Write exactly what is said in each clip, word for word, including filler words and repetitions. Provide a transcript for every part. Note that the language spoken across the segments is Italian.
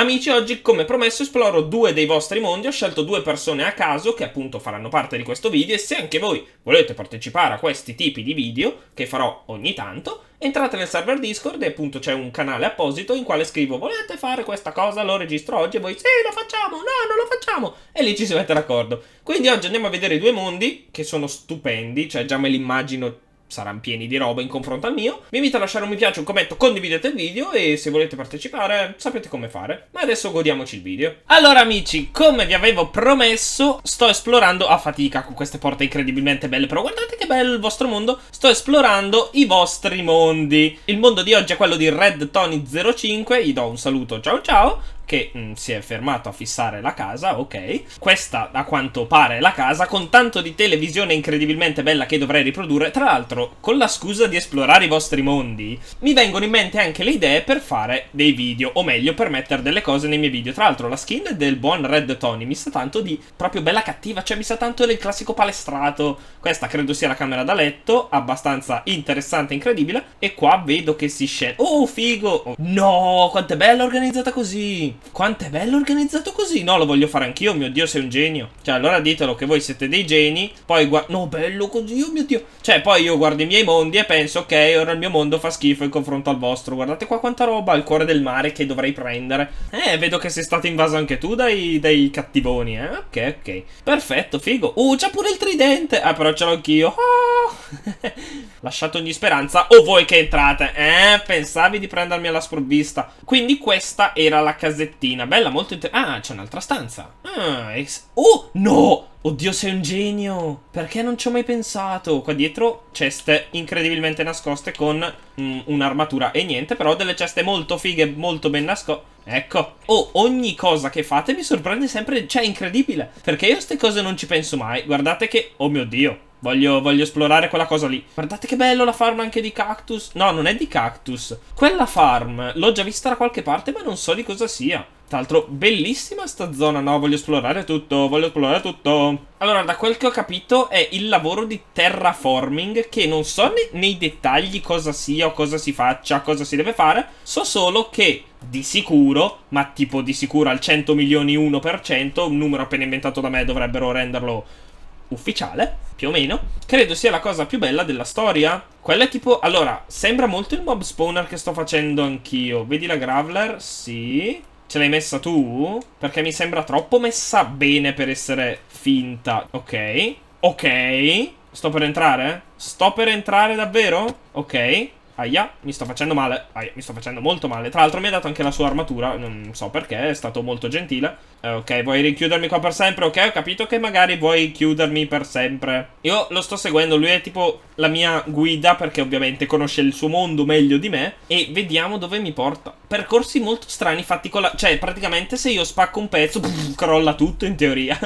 Amici, oggi come promesso esploro due dei vostri mondi, ho scelto due persone a caso che appunto faranno parte di questo video e se anche voi volete partecipare a questi tipi di video, che farò ogni tanto, entrate nel server Discord e appunto c'è un canale apposito in quale scrivo volete fare questa cosa, lo registro oggi e voi sì lo facciamo, no non lo facciamo e lì ci si mette d'accordo. Quindi oggi andiamo a vedere i due mondi che sono stupendi, cioè già me li immagino, saranno pieni di roba in confronto al mio. Vi invito a lasciare un mi piace, un commento, condividete il video e se volete partecipare sapete come fare. Ma adesso godiamoci il video. Allora amici, come vi avevo promesso, sto esplorando a fatica con queste porte incredibilmente belle, però guardate che bello il vostro mondo. Sto esplorando i vostri mondi. Il mondo di oggi è quello di Red Tony zero cinque, gli do un saluto, ciao ciao, che mh, si è fermato a fissare la casa, ok. Questa, a quanto pare, è la casa, con tanto di televisione incredibilmente bella che dovrei riprodurre. Tra l'altro, con la scusa di esplorare i vostri mondi, mi vengono in mente anche le idee per fare dei video, o meglio, per mettere delle cose nei miei video. Tra l'altro, la skin del buon Red Tony mi sa tanto di proprio bella cattiva, cioè mi sa tanto del classico palestrato. Questa credo sia la camera da letto, abbastanza interessante e incredibile. E qua vedo che si scende... Oh, figo! Oh, no, quanto è bella organizzata così! Quanto è bello organizzato così. No, lo voglio fare anch'io, mio Dio, sei un genio. Cioè, allora ditelo che voi siete dei geni. Poi guarda... No, bello così, oh mio Dio. Cioè, poi io guardo i miei mondi e penso, ok, ora il mio mondo fa schifo in confronto al vostro. Guardate qua quanta roba, il cuore del mare che dovrei prendere. Eh, vedo che sei stato invaso anche tu dai, dai cattivoni, eh. Ok, ok. Perfetto, figo. Uh, c'ha pure il tridente. Ah, però ce l'ho anch'io. Oh! Lasciate ogni speranza o voi che entrate. Eh, pensavi di prendermi alla sprovvista. Quindi questa era la casetta. Bella, molto interessante. Ah, c'è un'altra stanza. Ah, ex oh, no! Oddio, sei un genio! Perché non ci ho mai pensato? Qua dietro ceste incredibilmente nascoste con un'armatura e niente, però delle ceste molto fighe, molto ben nascoste. Ecco. Oh, ogni cosa che fate mi sorprende sempre, cioè è incredibile. Perché io queste cose non ci penso mai. Guardate che... Oh mio Dio! Voglio, voglio esplorare quella cosa lì. Guardate che bello la farm anche di cactus. No, non è di cactus. Quella farm l'ho già vista da qualche parte, ma non so di cosa sia. Tra l'altro, bellissima sta zona. No, voglio esplorare tutto, voglio esplorare tutto. Allora, da quel che ho capito è il lavoro di terraforming, che non so ne nei dettagli cosa sia o cosa si faccia, cosa si deve fare. So solo che... Di sicuro, ma tipo di sicuro al cento milioni uno per cento, un numero appena inventato da me, dovrebbero renderlo ufficiale, più o meno. Credo sia la cosa più bella della storia. Quella è tipo... Allora, sembra molto il mob spawner che sto facendo anch'io. Vedi la Graveler? Sì. Ce l'hai messa tu? Perché mi sembra troppo messa bene per essere finta. Ok. Ok. Sto per entrare? Sto per entrare davvero? Ok. Aia, mi sto facendo male. Aia, mi sto facendo molto male. Tra l'altro mi ha dato anche la sua armatura. Non so perché, è stato molto gentile. eh, Ok, vuoi richiudermi qua per sempre? Ok, ho capito che magari vuoi chiudermi per sempre. Io lo sto seguendo, lui è tipo la mia guida, perché ovviamente conosce il suo mondo meglio di me. E vediamo dove mi porta. Percorsi molto strani fatti con la... Cioè, praticamente se io spacco un pezzo pff, crolla tutto in teoria.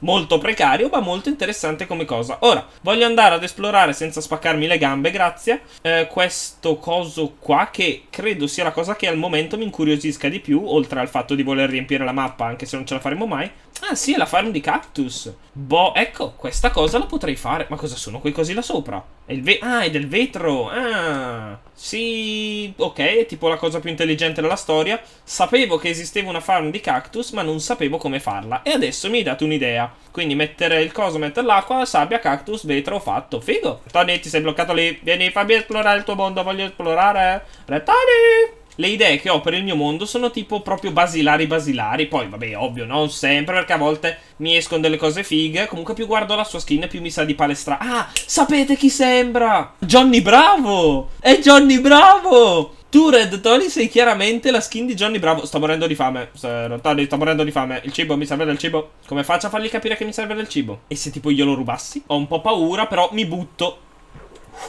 Molto precario, ma molto interessante come cosa. Ora, voglio andare ad esplorare senza spaccarmi le gambe, grazie. eh, Questo coso qua che credo sia la cosa che al momento mi incuriosisca di più, oltre al fatto di voler riempire la mappa anche se non ce la faremo mai. Ah sì, è la farm di cactus. Boh, ecco, questa cosa la potrei fare. Ma cosa sono quei cosi là sopra? È il ve ah, è del vetro. Ah sì, ok, è tipo la cosa più intelligente della storia. Sapevo che esisteva una farm di cactus, ma non sapevo come farla. E adesso mi hai dato un'idea. Quindi mettere il coso, mettere l'acqua, sabbia, cactus, vetro, fatto. Figo. Tony, ti sei bloccato lì. Vieni, fammi esplorare il tuo mondo. Voglio esplorare. Red Tony! Le idee che ho per il mio mondo sono tipo proprio basilari basilari, poi vabbè ovvio non sempre perché a volte mi escono delle cose fighe, comunque più guardo la sua skin più mi sa di palestra. Ah, sapete chi sembra? Johnny Bravo! È Johnny Bravo! Tu Red Tony sei chiaramente la skin di Johnny Bravo. Sto morendo di fame. Sto morendo di fame. Il cibo, mi serve del cibo. Come faccio a fargli capire che mi serve del cibo? E se tipo io lo rubassi? Ho un po' paura però mi butto.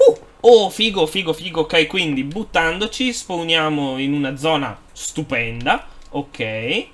Uh! Oh, figo, figo, figo, ok, quindi buttandoci spawniamo in una zona stupenda, ok,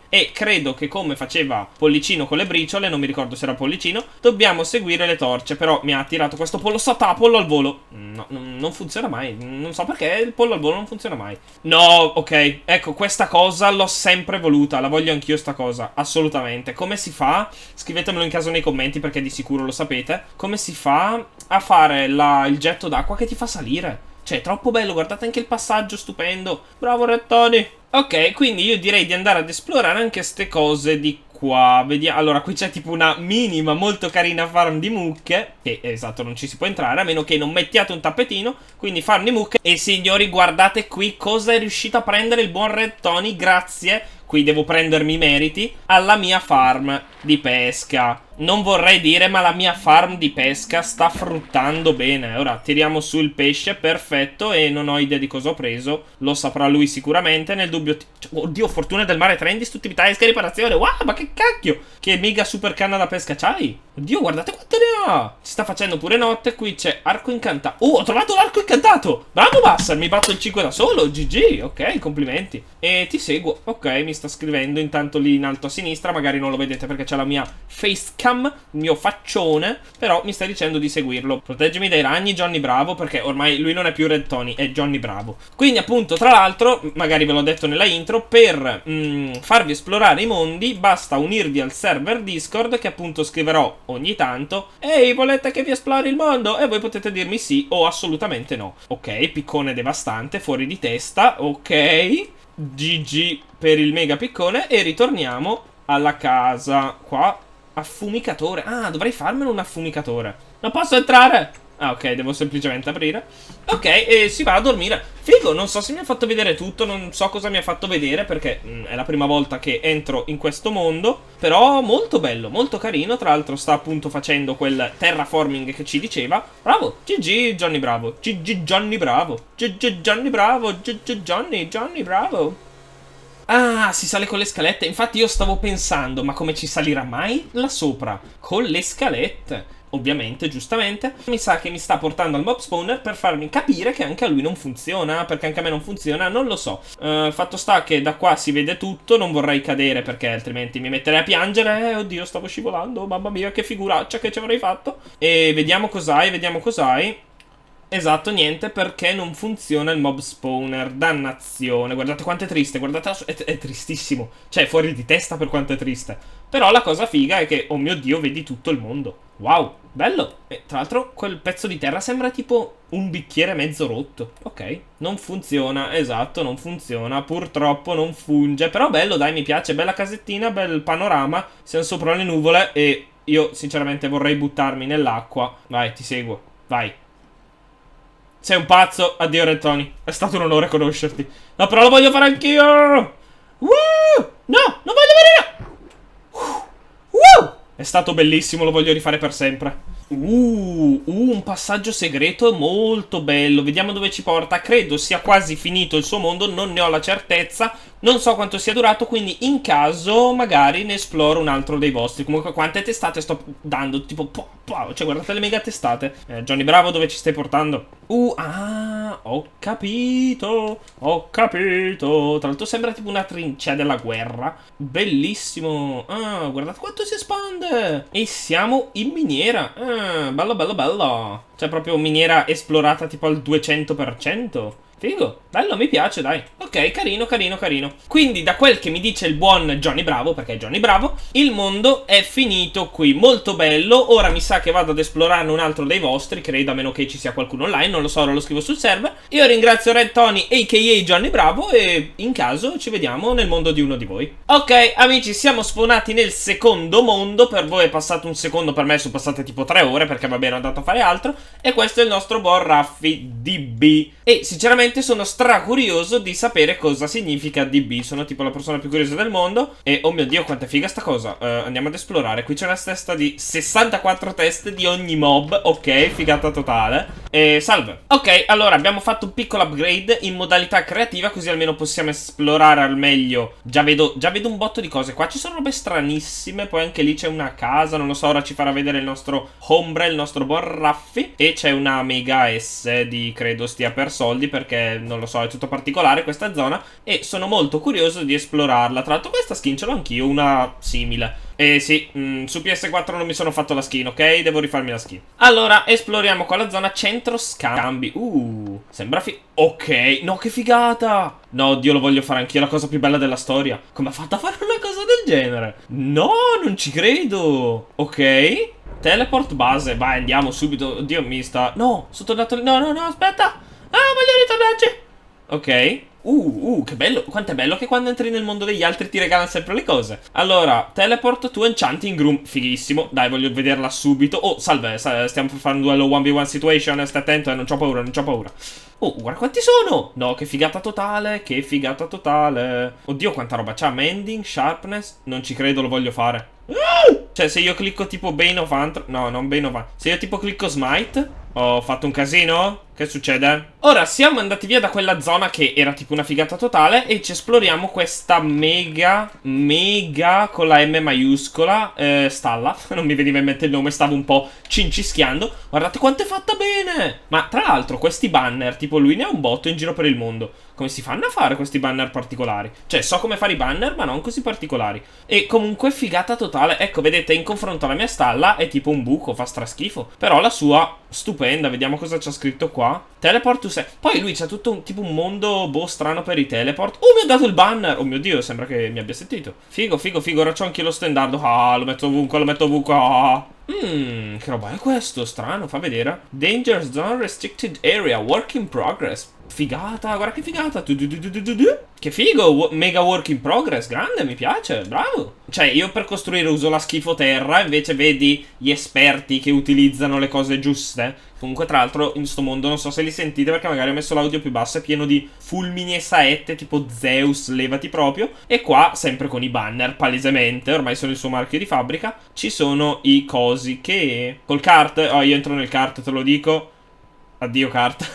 e credo che come faceva Pollicino con le briciole, non mi ricordo se era Pollicino, dobbiamo seguire le torce, però mi ha tirato questo pollo, satà, pollo al volo, no, non funziona mai, non so perché il pollo al volo non funziona mai, no, ok, ecco, questa cosa l'ho sempre voluta, la voglio anch'io sta cosa, assolutamente, come si fa, scrivetemelo in caso nei commenti perché di sicuro lo sapete, come si fa... a fare la, il getto d'acqua che ti fa salire. Cioè, troppo bello, guardate anche il passaggio, stupendo. Bravo Red Tony. Ok, quindi io direi di andare ad esplorare anche ste cose di qua. Vediamo. Allora, qui c'è tipo una minima molto carina farm di mucche, che esatto, non ci si può entrare a meno che non mettiate un tappetino, quindi farm di mucche. E signori, guardate qui cosa è riuscito a prendere il buon Red Tony, grazie. Qui devo prendermi i meriti alla mia farm di pesca. Non vorrei dire, ma la mia farm di pesca sta fruttando bene. Ora tiriamo su il pesce, perfetto. E non ho idea di cosa ho preso, lo saprà lui sicuramente. Nel dubbio, oddio, fortuna del mare, trend, distruttività, esca, riparazione. Wow, ma che cacchio, che mega super canna da pesca c'hai. Oddio, guardate quanto ne ha. Si sta facendo pure notte. Qui c'è arco incantato. Oh, ho trovato l'arco incantato. Bravo Bassar, mi batto il cinque da solo. G G, ok, complimenti. E ti seguo, ok, mi sta scrivendo intanto lì in alto a sinistra, magari non lo vedete perché c'è la mia facecam, il mio faccione, però mi sta dicendo di seguirlo. Proteggimi dai ragni, Johnny Bravo, perché ormai lui non è più Red Tony, è Johnny Bravo. Quindi appunto, tra l'altro, magari ve l'ho detto nella intro, per mm, farvi esplorare i mondi basta unirvi al server Discord, che appunto scriverò ogni tanto: ehi, volete che vi esplori il mondo? E voi potete dirmi sì o assolutamente no. Ok, piccone devastante, fuori di testa, ok, G G per il mega piccone. E ritorniamo alla casa. Qua, affumicatore. Ah, dovrei farmelo un affumicatore. Non posso entrare? Ah, ok, devo semplicemente aprire. Ok, e si va a dormire. Figo, non so se mi ha fatto vedere tutto, non so cosa mi ha fatto vedere, perché mh, è la prima volta che entro in questo mondo. Però molto bello, molto carino. Tra l'altro sta appunto facendo quel terraforming che ci diceva. Bravo, G G Johnny Bravo, G G Johnny Bravo, G G Johnny Bravo, G G Johnny, Johnny Bravo. Ah, si sale con le scalette. Infatti io stavo pensando, ma come ci salirà mai là sopra? Con le scalette. Ovviamente, giustamente. Mi sa che mi sta portando al mob spawner per farmi capire che anche a lui non funziona, perché anche a me non funziona, non lo so. uh, Fatto sta che da qua si vede tutto. Non vorrei cadere perché altrimenti mi metterei a piangere. eh, Oddio, stavo scivolando, mamma mia, che figuraccia che ci avrei fatto. E vediamo cos'hai, vediamo cos'hai. Esatto, niente, perché non funziona il mob spawner, dannazione. Guardate quanto è triste, guardate la... è, è tristissimo, cioè fuori di testa per quanto è triste. Però la cosa figa è che, oh mio Dio, vedi tutto il mondo. Wow, bello. E tra l'altro quel pezzo di terra sembra tipo un bicchiere mezzo rotto. Ok, non funziona, esatto, non funziona, purtroppo non funge. Però bello, dai, mi piace, bella casettina, bel panorama. Siamo sopra le nuvole e io sinceramente vorrei buttarmi nell'acqua. Vai, ti seguo, vai. Sei un pazzo, addio Red Tony, è stato un onore conoscerti. No, però lo voglio fare anch'io. Woo! No, non voglio morire. Woo! È stato bellissimo, lo voglio rifare per sempre. Uh, uh, un passaggio segreto molto bello. Vediamo dove ci porta. Credo sia quasi finito il suo mondo, non ne ho la certezza. Non so quanto sia durato, quindi in caso magari ne esploro un altro dei vostri. Comunque quante testate sto dando, tipo po, po, cioè guardate le mega testate. eh, Johnny Bravo, dove ci stai portando? Uh, ah, ho capito, ho capito. Tra l'altro sembra tipo una trincea della guerra. Bellissimo. Ah, guardate quanto si espande. E siamo in miniera. Ah, bello, bello, bello. Cioè proprio miniera esplorata tipo al duecento per cento. Figo, bello, mi piace, dai. Ok, carino, carino, carino. Quindi da quel che mi dice il buon Johnny Bravo, perché è Johnny Bravo, il mondo è finito qui. Molto bello. Ora mi sa che vado ad esplorarne un altro dei vostri, credo, a meno che ci sia qualcuno online, non lo so, ora lo scrivo sul server. Io ringrazio Red Tony a k a. Johnny Bravo e in caso ci vediamo nel mondo di uno di voi. Ok amici, siamo spawnati nel secondo mondo. Per voi è passato un secondo, per me sono passate tipo tre ore, perché vabbè, ero andato a fare altro. E questo è il nostro buon Raffi D B. E sinceramente sono stracurioso di sapere cosa significa D B. Sono tipo la persona più curiosa del mondo. E oh mio Dio, quanta figa sta cosa. uh, Andiamo ad esplorare. Qui c'è una testa di sessantaquattro teste di ogni mob. Ok, figata totale. E salve. Ok, allora abbiamo fatto un piccolo upgrade in modalità creativa, così almeno possiamo esplorare al meglio. Già vedo, già vedo un botto di cose. Qua ci sono robe stranissime. Poi anche lì c'è una casa, non lo so. Ora ci farà vedere il nostro Hombre, il nostro buon Raffi. E c'è una mega S di, credo stia per soldi, perché non lo so, è tutto particolare questa zona e sono molto curioso di esplorarla. Tra l'altro questa skin ce l'ho anch'io, una simile. Eh sì, mh, su P S quattro non mi sono fatto la skin, ok? Devo rifarmi la skin. Allora, esploriamo qua la zona centro scambi. Uh, sembra fi... Ok, no, che figata! No, Dio, lo voglio fare anch'io, la cosa più bella della storia. Come ha fatto a fare una cosa del genere? No, non ci credo. Ok, teleport base, vai, andiamo subito. Dio, mi sta... No, sono tornato... No, no, no, aspetta. Ah, voglio ritornarci. Ok. Uh, uh, che bello. Quanto è bello che quando entri nel mondo degli altri ti regalano sempre le cose. Allora, teleport to enchanting room. Fighissimo. Dai, voglio vederla subito. Oh, salve, salve. Stiamo per fare un duello one v one situation. Stai attento, eh, non c'ho paura, non c'ho paura. Oh, guarda quanti sono. No, che figata totale, che figata totale. Oddio, quanta roba c'ha. Mending, sharpness. Non ci credo, lo voglio fare. uh! Cioè, se io clicco tipo Bane of Hunter. No, non Bane of Hunter. Se io tipo clicco Smite. Ho fatto un casino? Che succede? Ora siamo andati via da quella zona che era tipo una figata totale e ci esploriamo questa mega, mega con la M maiuscola eh, stalla. Non mi veniva in mente il nome, stavo un po' cincischiando. Guardate quanto è fatta bene! Ma tra l'altro questi banner, tipo lui ne ha un botto in giro per il mondo. Come si fanno a fare questi banner particolari? Cioè, so come fare i banner, ma non così particolari. E comunque figata totale. Ecco, vedete, in confronto alla mia stalla è tipo un buco, fa straschifo. Però la sua, stupenda, vediamo cosa c'ha scritto qua. Teleport to se... Poi lui c'ha tutto un, tipo un mondo, boh, strano per i teleport. Oh, mi ha dato il banner! Oh mio Dio, sembra che mi abbia sentito. Figo, figo, figo, ora c'ho anche lo standard. Ah, lo metto ovunque, lo metto ovunque. Ah. Mmm, che roba è questo? Strano, fa vedere. Danger Zone Restricted Area, Work in Progress. Figata, guarda che figata. Du -du -du -du -du -du -du. Che figo, mega work in progress, grande, mi piace, bravo. Cioè, io per costruire uso la schifo terra, invece vedi gli esperti che utilizzano le cose giuste. Comunque, tra l'altro, in sto mondo non so se li sentite perché magari ho messo l'audio più basso, è pieno di fulmini e saette, tipo Zeus, levati proprio. E qua, sempre con i banner, palesemente, ormai sono il suo marchio di fabbrica, ci sono i cosi che... Col kart? Oh, io entro nel kart, te lo dico. Addio kart.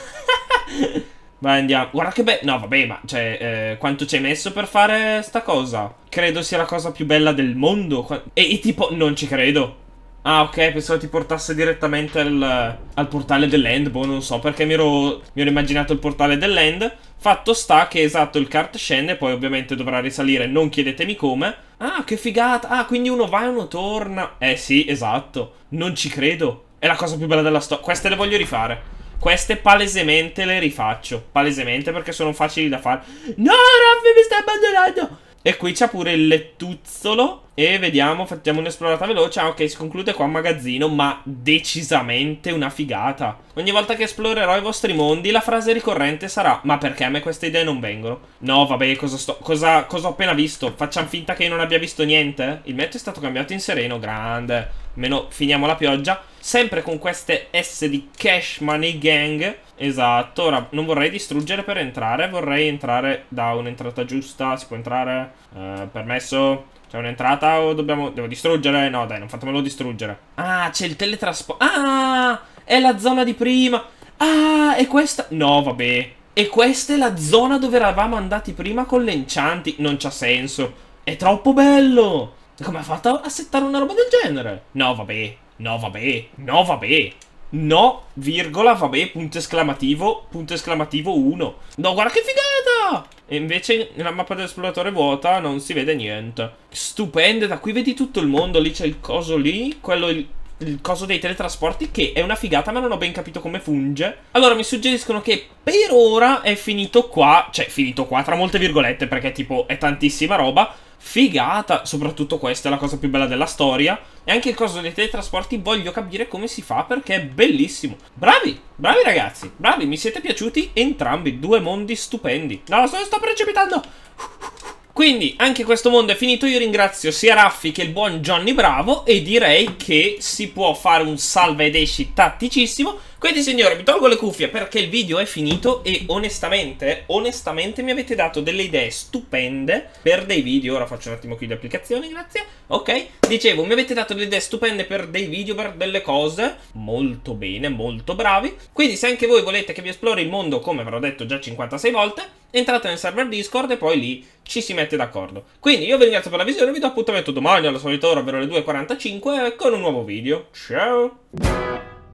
Vai, andiamo. Guarda che bello. No, vabbè, ma cioè, eh, quanto ci hai messo per fare sta cosa? Credo sia la cosa più bella del mondo. E, e tipo, non ci credo. Ah, ok, pensavo ti portasse direttamente al, al portale dell'end. Boh, non so perché mi ero, mi ero immaginato il portale dell'end. Fatto sta che, esatto, il kart scende, poi ovviamente dovrà risalire, non chiedetemi come. Ah, che figata. Ah, quindi uno va e uno torna. Eh sì, esatto. Non ci credo. È la cosa più bella della storia. Queste le voglio rifare. Queste palesemente le rifaccio. Palesemente perché sono facili da fare. No, Raffi, mi stai abbandonando. E qui c'è pure il lettuzzolo. E vediamo, facciamo un'esplorata veloce. Ah, ok, si conclude qua un magazzino, ma decisamente una figata. Ogni volta che esplorerò i vostri mondi, la frase ricorrente sarà: ma perché a me queste idee non vengono? No, vabbè, cosa, sto, cosa, cosa ho appena visto? Facciamo finta che io non abbia visto niente? Il match è stato cambiato in sereno, grande. Almeno finiamo la pioggia. Sempre con queste S di Cash Money Gang. Esatto, ora non vorrei distruggere per entrare. Vorrei entrare da un'entrata giusta. Si può entrare? Eh, permesso? C'è un'entrata o dobbiamo... Devo distruggere? No, dai, non fatemelo distruggere. Ah, c'è il teletrasporto. Ah, è la zona di prima. Ah, è questa... No, vabbè. E questa è la zona dove eravamo andati prima con le enchanti. Non c'ha senso. È troppo bello. Come ha fatto a settare una roba del genere? No, vabbè. No, vabbè. No, vabbè. No, virgola, vabbè, punto esclamativo, punto esclamativo uno. No, guarda che figata! E invece nella mappa dell'esploratore vuota non si vede niente. Stupende, da qui vedi tutto il mondo, lì c'è il coso lì, quello il, il coso dei teletrasporti che è una figata ma non ho ben capito come funge. Allora mi suggeriscono che per ora è finito qua, cioè finito qua tra molte virgolette perché tipo è tantissima roba. Figata, soprattutto questa è la cosa più bella della storia. E anche il coso dei teletrasporti voglio capire come si fa perché è bellissimo. Bravi, bravi ragazzi, bravi, mi siete piaciuti entrambi, due mondi stupendi. No, sto, sto precipitando. Quindi anche questo mondo è finito, io ringrazio sia Raffi che il buon Johnny Bravo e direi che si può fare un salva ed esci tatticissimo. Quindi signori, mi tolgo le cuffie perché il video è finito e onestamente, onestamente mi avete dato delle idee stupende per dei video. Ora faccio un attimo qui le applicazioni, grazie. Ok, dicevo, mi avete dato delle idee stupende per dei video, per delle cose. Molto bene, molto bravi. Quindi se anche voi volete che vi esplori il mondo, come avrò detto già cinquantasei volte, entrate nel server Discord e poi lì ci si mette d'accordo. Quindi io vi ringrazio per la visione, vi do appuntamento domani alla solita ora, ovvero le due e quarantacinque, con un nuovo video. Ciao!